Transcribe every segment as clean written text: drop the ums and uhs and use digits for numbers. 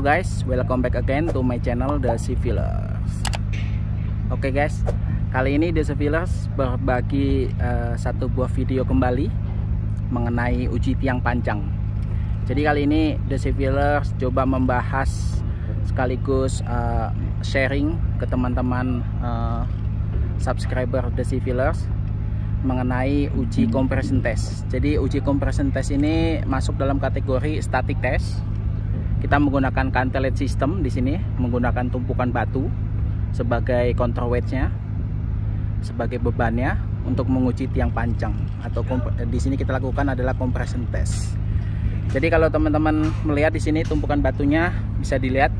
Halo guys, welcome back again to my channel The Civilers. Oke guys, kali ini The Civilers berbagi satu buah video kembali mengenai uji tiang panjang. Jadi kali ini The Civilers coba membahas sekaligus sharing ke teman-teman subscriber The Civilers mengenai uji compression test. Jadi uji compression test ini masuk dalam kategori static test. Kita menggunakan cantilever system di sini, menggunakan tumpukan batu sebagai counterweight-nya, sebagai bebannya untuk menguji tiang panjang atau di sini kita lakukan adalah compression test. Jadi kalau teman-teman melihat di sini tumpukan batunya bisa dilihat.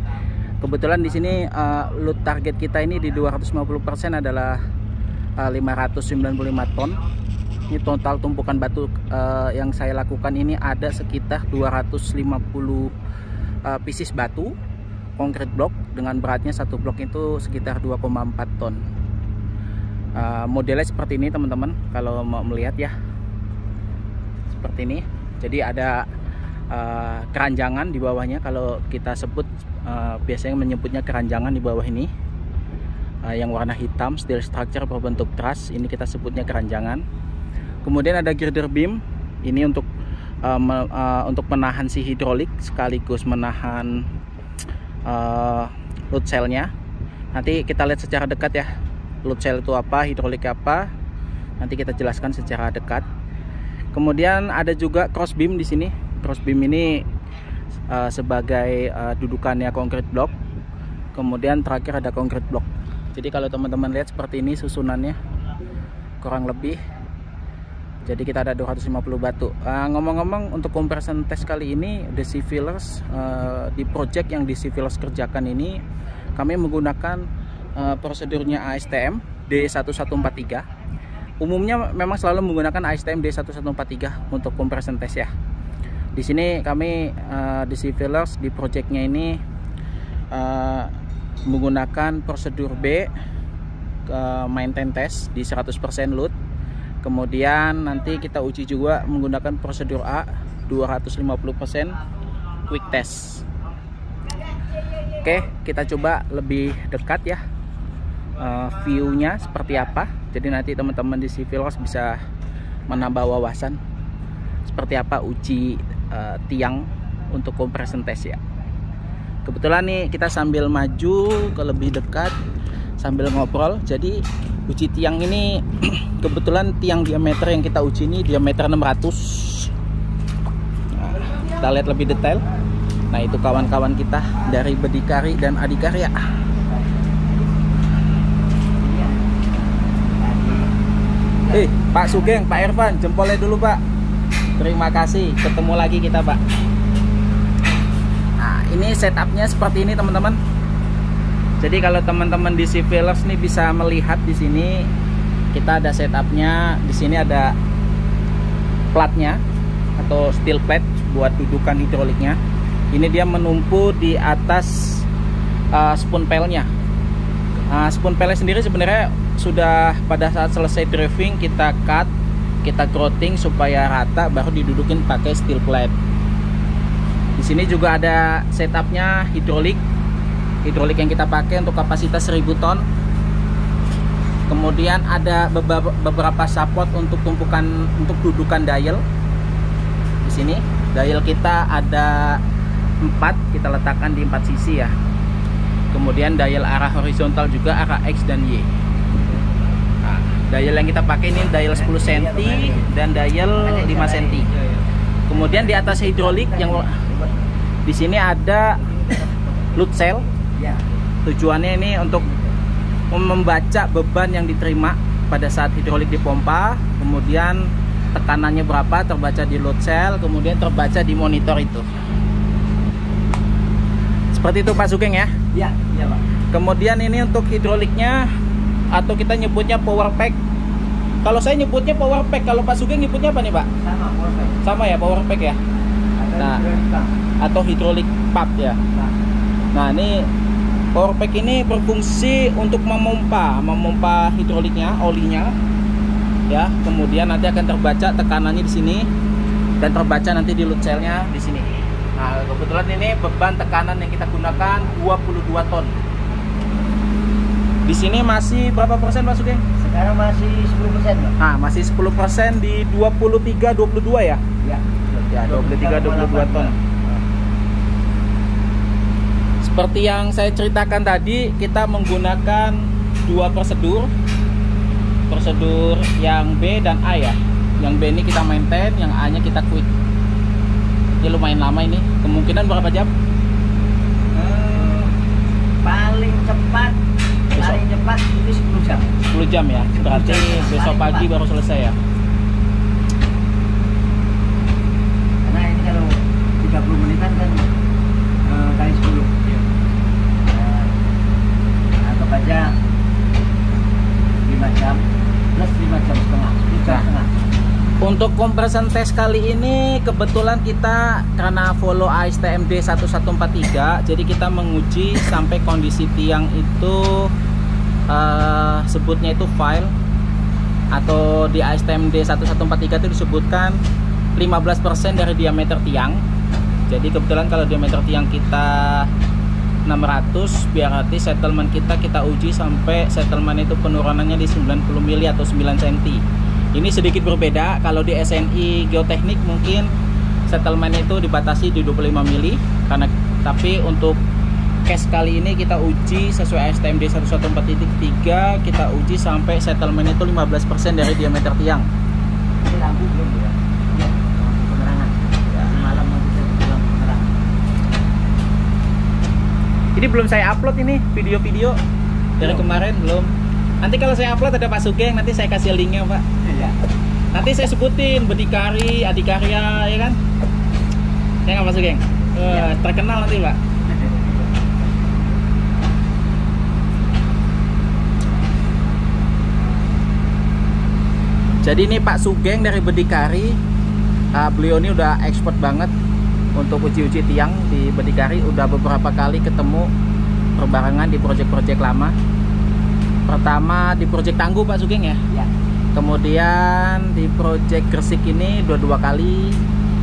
Kebetulan di sini load target kita ini di 250% adalah 595 ton. Ini total tumpukan batu yang saya lakukan ini ada sekitar 250 pieces batu, concrete block dengan beratnya satu blok itu sekitar 2,4 ton. Modelnya seperti ini teman-teman, kalau mau melihat ya seperti ini. Jadi ada keranjangan di bawahnya, kalau kita sebut biasanya menyebutnya keranjangan di bawah ini, yang warna hitam steel structure berbentuk truss, ini kita sebutnya keranjangan. Kemudian ada girder beam, ini untuk menahan si hidrolik sekaligus menahan load cell-nya. Nanti kita lihat secara dekat ya, load cell itu apa, hidrolik apa, nanti kita jelaskan secara dekat. Kemudian ada juga cross beam di sini. Cross beam ini sebagai dudukannya concrete block. Kemudian terakhir ada concrete block. Jadi kalau teman-teman lihat seperti ini susunannya kurang lebih. Jadi kita ada 250 batu. Ngomong-ngomong untuk compression test kali ini The Civilers, di project yang The Civilers kerjakan ini kami menggunakan prosedurnya ASTM D1143. Umumnya memang selalu menggunakan ASTM D1143 untuk compression test ya. Di sini kami The Civilers di projectnya ini menggunakan prosedur B maintain test di 100% load. Kemudian nanti kita uji juga menggunakan prosedur A 250% quick test. Oke, kita coba lebih dekat ya view-nya seperti apa. Jadi nanti teman-teman di Civilers bisa menambah wawasan seperti apa uji tiang untuk compression test ya. Kebetulan nih kita sambil maju ke lebih dekat sambil ngobrol. Jadi uji tiang ini kebetulan tiang diameter yang kita uji ini diameter 600. Nah, kita lihat lebih detail. Nah itu kawan-kawan kita dari Berdikari dan Adhi Karya. Pak Sugeng, Pak Irfan, jempolnya dulu Pak. Terima kasih, ketemu lagi kita Pak. Nah ini setupnya seperti ini teman-teman. Jadi kalau teman-teman di Civilers nih bisa melihat di sini kita ada setupnya, di sini ada platnya atau steel plate buat dudukan hidroliknya. Ini dia menumpu di atas spoon pelnya. Spoon pelnya sendiri sebenarnya sudah pada saat selesai driving kita cut, kita grotting supaya rata baru didudukin pakai steel plate. Di sini juga ada setupnya hidrolik. Hidrolik yang kita pakai untuk kapasitas 1000 ton. Kemudian ada beberapa support untuk tumpukan untuk dudukan dial. Di sini dial kita ada 4, kita letakkan di 4 sisi ya. Kemudian dial arah horizontal juga, arah X dan Y. Nah, dial yang kita pakai ini dial 10 cm dan dial 5 cm. Kemudian di atas hidrolik yang di sini ada load cell. Tujuannya ini untuk membaca beban yang diterima pada saat hidrolik dipompa, kemudian tekanannya berapa terbaca di load cell, kemudian terbaca di monitor itu. Seperti itu Pak Sugeng ya? Iya Pak. Kemudian ini untuk hidroliknya atau kita nyebutnya power pack. Kalau saya nyebutnya power pack, kalau Pak Sugeng nyebutnya apa nih Pak? Sama power pack. Sama ya power pack ya? Nah, atau hidrolik pump ya? Nah ini power pack ini berfungsi untuk memompa hidroliknya, olinya ya. Kemudian nanti akan terbaca tekanannya di sini dan terbaca nanti di load cell-nya di sini. Nah, kebetulan ini beban tekanan yang kita gunakan 22 ton. Di sini masih berapa persen Pak Sugeng? Sekarang masih 10%, Pak. Nah, masih 10% di 23-22 ya? Ya. Ya, 23-22 ton. Seperti yang saya ceritakan tadi, kita menggunakan dua prosedur. Prosedur yang B dan A ya. Yang B ini kita maintain, yang A nya kita quick. Ini lumayan lama ini. Kemungkinan berapa jam? Paling cepat itu 10 jam. 10 jam ya. Berarti besok pagi baru selesai ya. Karena ini kalau 30 menitan kan kali 10. Anggap aja 5 jam plus 5 jam setengah, 10 jam setengah. Untuk compression test kali ini kebetulan kita karena follow ASTM D1143, jadi kita menguji sampai kondisi tiang itu sebutnya itu file, atau di ASTM D1143 itu disebutkan 15% dari diameter tiang. Jadi kebetulan kalau diameter tiang kita 600, biar hati settlement kita uji sampai settlement itu penurunannya di 90 mili atau 9 cm. Ini sedikit berbeda, kalau di SNI geoteknik mungkin settlement itu dibatasi di 25 mili karena, tapi untuk case kali ini kita uji sesuai STM D1143, kita uji sampai settlement itu 15% dari diameter tiang. Ini lampu belum ya? Ya, lampu penerangan. Ya, malam ini belum saya upload ini video-video dari kemarin belum. Nanti kalau saya upload ada Pak Sugeng, nanti saya kasih linknya Pak. Iya. Nanti saya sebutin Berdikari, Adhi Karya, ya kan? Ya nggak Pak Sugeng? Ya. Terkenal nanti Pak. Jadi ini Pak Sugeng dari Berdikari, beliau ini udah expert banget untuk uji-uji tiang di Berdikari. Udah beberapa kali ketemu berbarengan di proyek-proyek lama. Pertama di proyek Tangguh Pak Sugeng ya? Ya. Kemudian di proyek Gresik ini dua kali.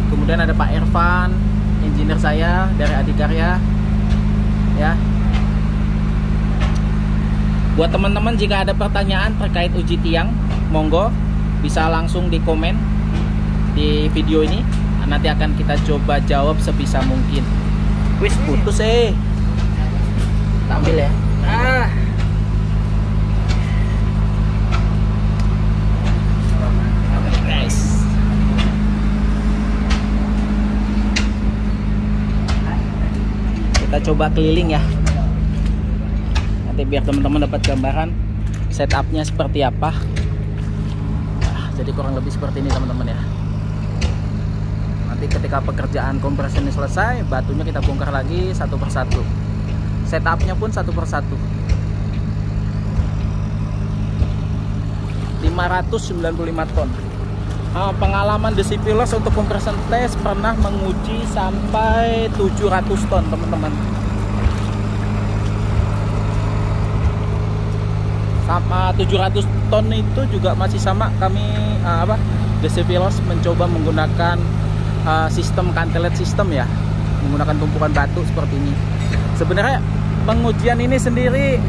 Kemudian ada Pak Irfan, engineer saya dari Adhi Karya. Ya. Buat teman-teman jika ada pertanyaan terkait uji tiang, monggo bisa langsung di komen di video ini. Nanti akan kita coba jawab sebisa mungkin. Wis putus tampil ya. Ah. Nice. Kita coba keliling ya. Nanti biar teman-teman dapat gambaran setupnya seperti apa. Nah, jadi kurang lebih seperti ini teman-teman ya. Nanti ketika pekerjaan kompresi ini selesai, batunya kita bongkar lagi satu persatu. Setupnya pun satu persatu. 595 ton. Pengalaman Desipilos untuk compression test pernah menguji sampai 700 ton, teman-teman. Sama 700 ton itu juga masih sama kami Desipilos mencoba menggunakan sistem kantelet system ya, menggunakan tumpukan batu seperti ini. Sebenarnya pengujian ini sendiri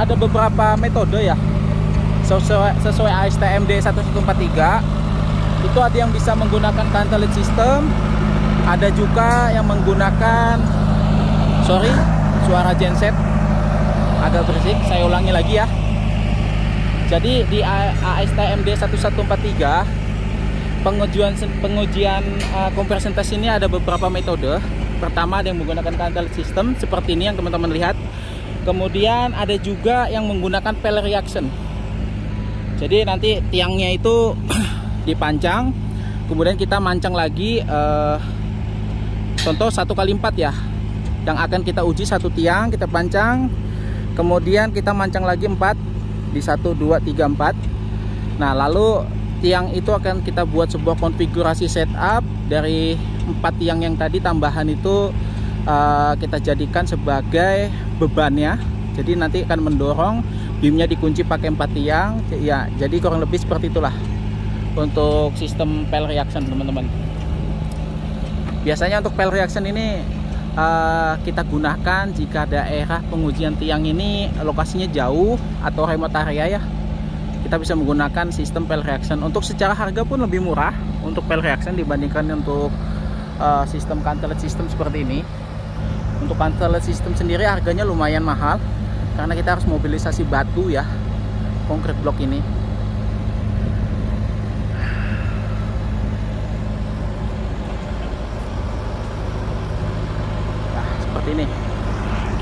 ada beberapa metode ya, sesuai ASTM D1143 itu ada yang bisa menggunakan kantelet system, ada juga yang menggunakan, sorry suara genset agak berisik, saya ulangi lagi ya. Jadi di ASTM D1143 Pengujian compression test ini ada beberapa metode. Pertama ada yang menggunakan kantelet system seperti ini yang teman-teman lihat. Kemudian ada juga yang menggunakan pellet reaction. Jadi nanti tiangnya itu dipancang, kemudian kita mancang lagi. Contoh 1x4 ya, yang akan kita uji satu tiang kita pancang, kemudian kita mancang lagi 4 di 1, 2, 3, 4. Nah lalu tiang itu akan kita buat sebuah konfigurasi setup dari 4 tiang yang tadi tambahan itu, kita jadikan sebagai bebannya. Jadi nanti akan mendorong beamnya, dikunci pakai 4 tiang ya. Jadi kurang lebih seperti itulah untuk sistem pellet reaction teman-teman. Biasanya untuk fail reaction ini kita gunakan jika daerah pengujian tiang ini lokasinya jauh atau remote area ya. Kita bisa menggunakan sistem fail reaction. Untuk secara harga pun lebih murah untuk fail reaction dibandingkan untuk sistem cantelet system seperti ini. Untuk cantelet system sendiri harganya lumayan mahal karena kita harus mobilisasi batu ya, konkret blok ini. Ini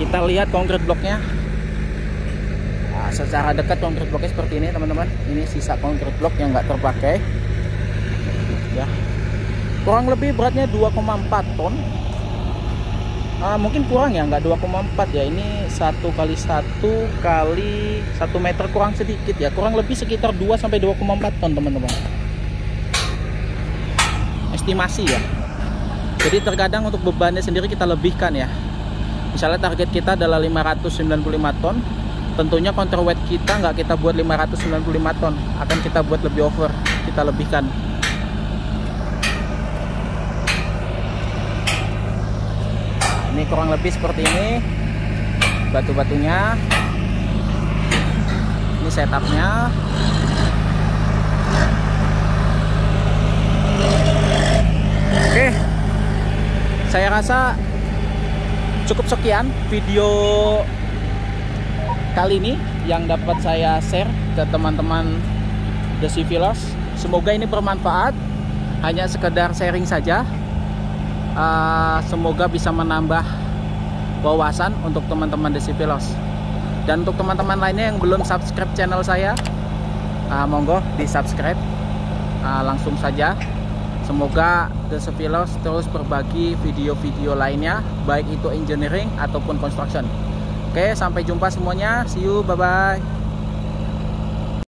kita lihat konkret bloknya. Nah, secara dekat konkret bloknya seperti ini teman-teman. Ini sisa konkret blok yang nggak terpakai ya. Kurang lebih beratnya 2,4 ton. Mungkin kurang ya, nggak 2,4 ya. Ini 1 kali 1 meter kurang sedikit ya. Kurang lebih sekitar 2 sampai 2,4 ton teman-teman, estimasi ya. Jadi terkadang untuk bebannya sendiri kita lebihkan ya. Misalnya target kita adalah 595 ton, tentunya counterweight kita nggak kita buat 595 ton, akan kita buat lebih over, kita lebihkan. Ini kurang lebih seperti ini, batu-batunya. Ini setupnya. Oke, saya rasa cukup sekian video kali ini yang dapat saya share ke teman-teman The Civilers. Semoga ini bermanfaat, hanya sekedar sharing saja. Semoga bisa menambah wawasan untuk teman-teman The Civilers. Dan untuk teman-teman lainnya yang belum subscribe channel saya, monggo di subscribe langsung saja. Semoga The Civilers terus berbagi video-video lainnya, baik itu engineering ataupun construction. Oke, sampai jumpa semuanya. See you, bye-bye.